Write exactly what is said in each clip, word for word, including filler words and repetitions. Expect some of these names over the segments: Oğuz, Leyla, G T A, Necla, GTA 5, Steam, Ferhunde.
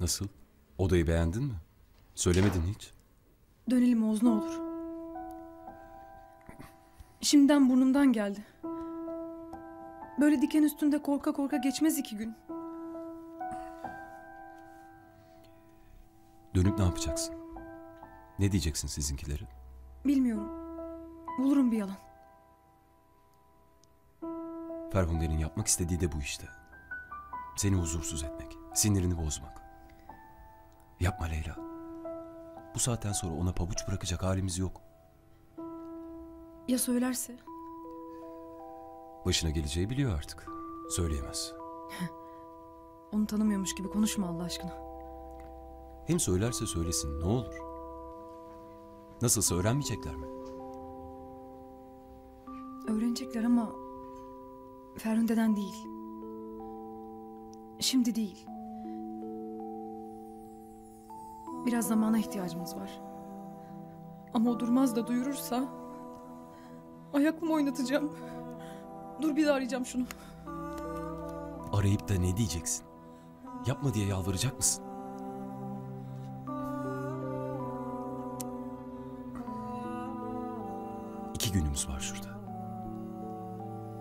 Nasıl? Odayı beğendin mi? Söylemedin hiç. Dönelim Oğuz, ne olur. Şimdiden burnumdan geldi. Böyle diken üstünde korka korka geçmez iki gün. Dönüp ne yapacaksın? Ne diyeceksin sizinkileri? Bilmiyorum. Bulurum bir yalan. Ferhunde'nin yapmak istediği de bu işte. Seni huzursuz etmek, sinirini bozmak. Yapma Leyla. Bu saatten sonra ona pabuç bırakacak halimiz yok. Ya söylerse? Başına geleceği biliyor artık. Söyleyemez. Onu tanımıyormuş gibi konuşma Allah aşkına. Hem söylerse söylesin ne olur. Nasılsa öğrenmeyecekler mi? Öğrenecekler ama Ferhunde'den değil. Şimdi değil. Biraz zamana ihtiyacımız var. Ama o durmaz da duyurursa ayakımı oynatacağım. Dur bir daha arayacağım şunu. Arayıp da ne diyeceksin? Yapma diye yalvaracak mısın? İki günümüz var şurada.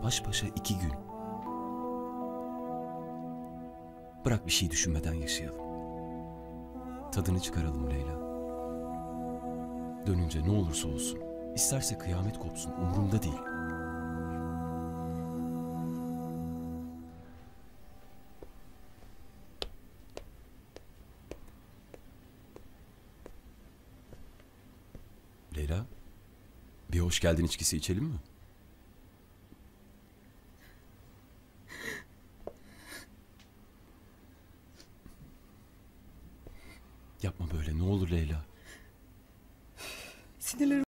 Baş başa iki gün. Bırak bir şey düşünmeden yaşayalım. Tadını çıkaralım Leyla. Dönünce ne olursa olsun, isterse kıyamet kopsun, umurumda değil. Leyla, bir hoş geldin içkisi içelim mi? Yapma böyle ne olur Leyla. Sinirlerim.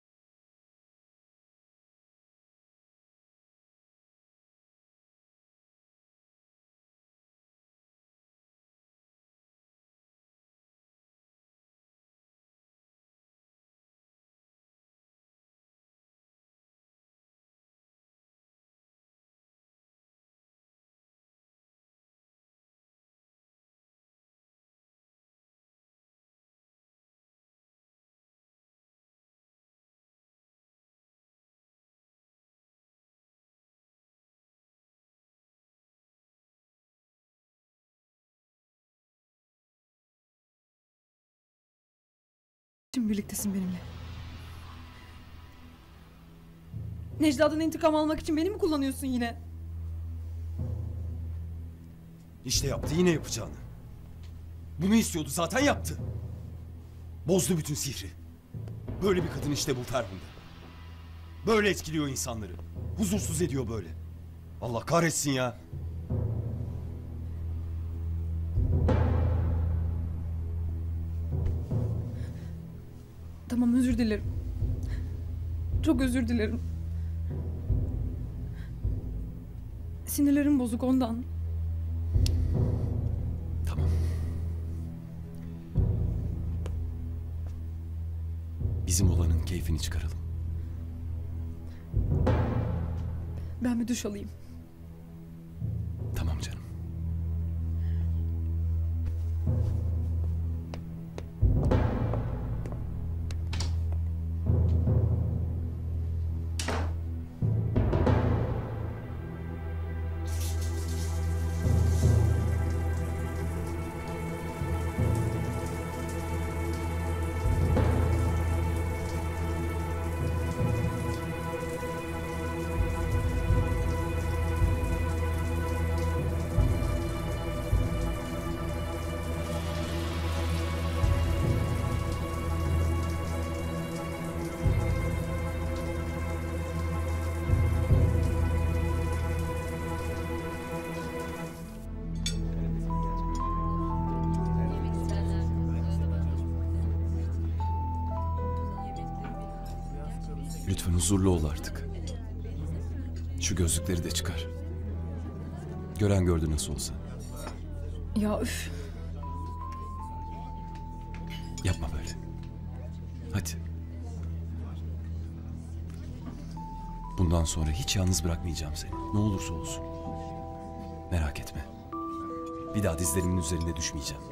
Şimdi birliktesin benimle. Necla'dan intikam almak için beni mi kullanıyorsun yine? İşte yaptı yine yapacağını. Bunu istiyordu zaten yaptı. Bozdu bütün sihri. Böyle bir kadın işte bu Ferhunde. Böyle etkiliyor insanları. Huzursuz ediyor böyle. Allah kahretsin ya. Tamam, özür dilerim. Çok özür dilerim. Sinirlerim bozuk ondan. Tamam. Bizim olanın keyfini çıkaralım. Ben bir duş alayım. Tamam canım. Lütfen huzurlu ol artık. Şu gözlükleri de çıkar. Gören gördü nasıl olsa. Ya üf. Yapma böyle. Hadi. Bundan sonra hiç yalnız bırakmayacağım seni. Ne olursa olsun. Merak etme. Bir daha dizlerimin üzerinde düşmeyeceğim.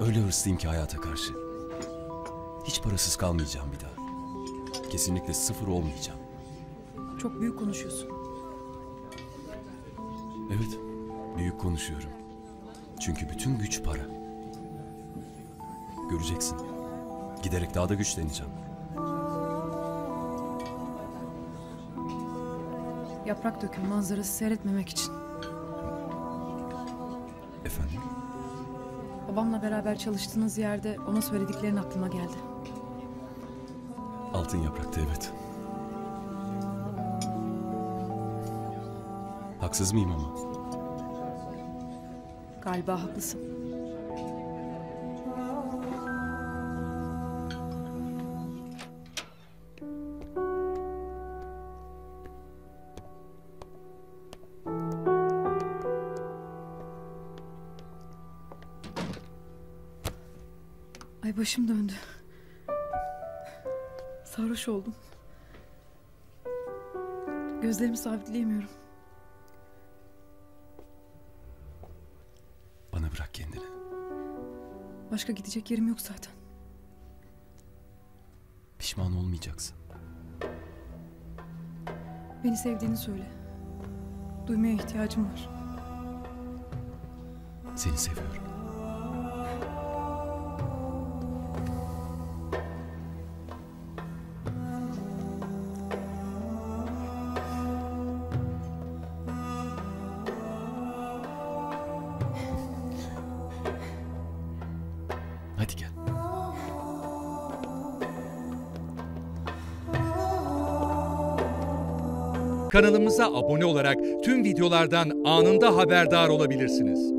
Öyle hırslıyım ki hayata karşı. Hiç parasız kalmayacağım bir daha. Kesinlikle sıfır olmayacağım. Çok büyük konuşuyorsun. Evet, büyük konuşuyorum. Çünkü bütün güç para. Göreceksin. Giderek daha da güçleneceğim. Yaprak döküm manzarası seyretmemek için. Efendim? Babamla beraber çalıştığınız yerde ona söylediklerin aklıma geldi. Altın yaprakta evet. Haksız mıyım ama? Galiba haklısın. Ay başım döndü. Sarhoş oldum. Gözlerimi sabitleyemiyorum. Bana bırak kendini. Başka gidecek yerim yok zaten. Pişman olmayacaksın. Beni sevdiğini söyle. Duymaya ihtiyacım var. Seni seviyorum. Kanalımıza abone olarak tüm videolardan anında haberdar olabilirsiniz.